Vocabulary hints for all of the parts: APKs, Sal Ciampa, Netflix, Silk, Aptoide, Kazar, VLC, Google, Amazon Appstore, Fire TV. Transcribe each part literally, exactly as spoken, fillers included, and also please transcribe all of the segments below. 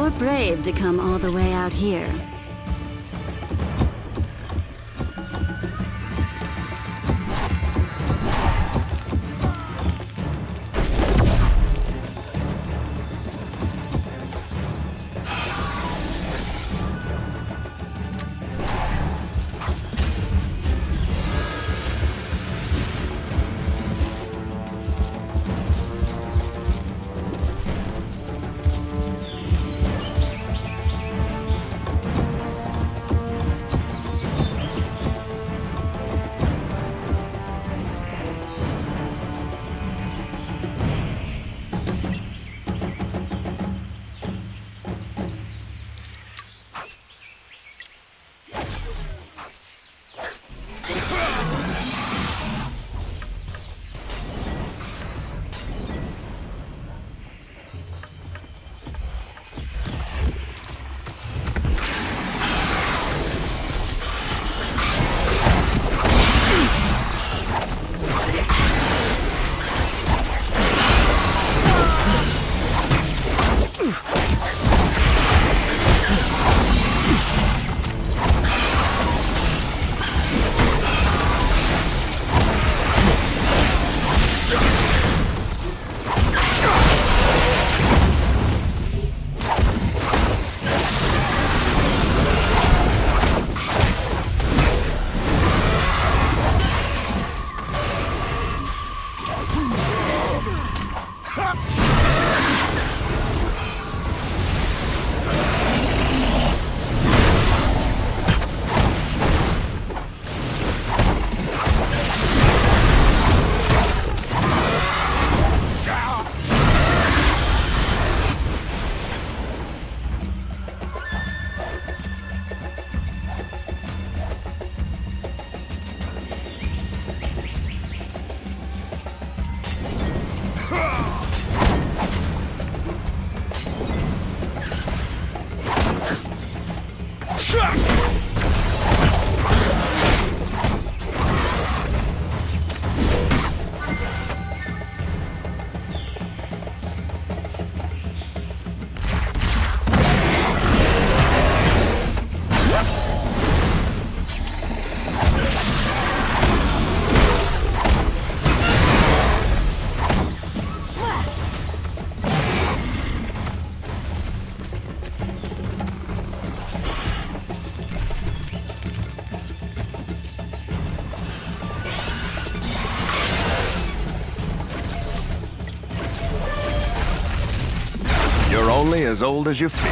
You're brave to come all the way out here. Only as old as you feel.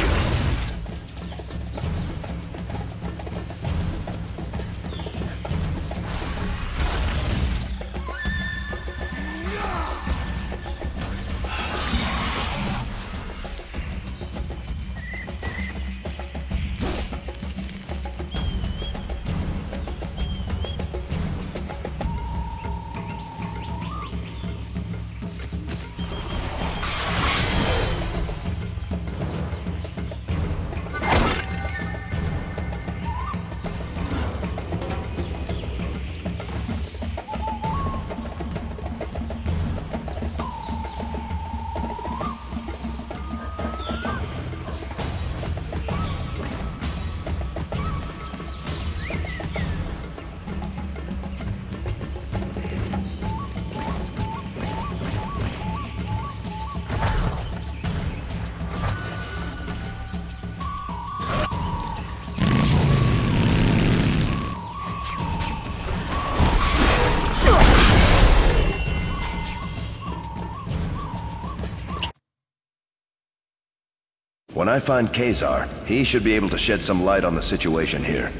When I find Kazar, he should be able to shed some light on the situation here.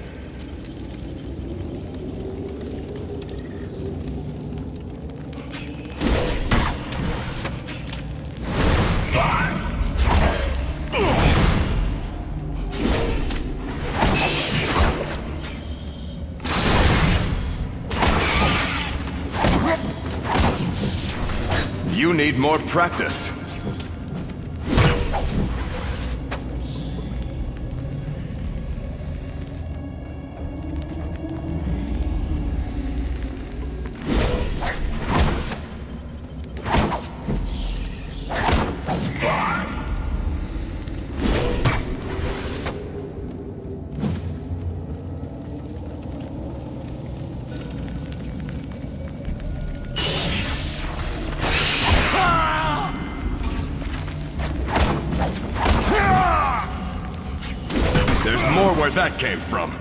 You need more practice. where that came from.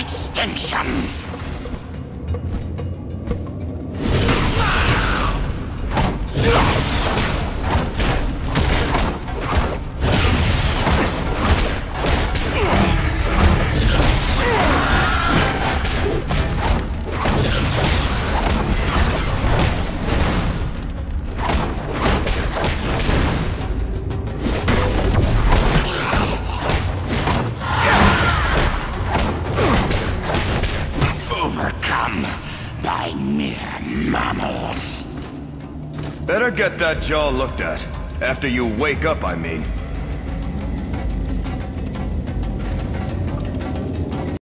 Extinction! Get that jaw looked at. After you wake up, I mean.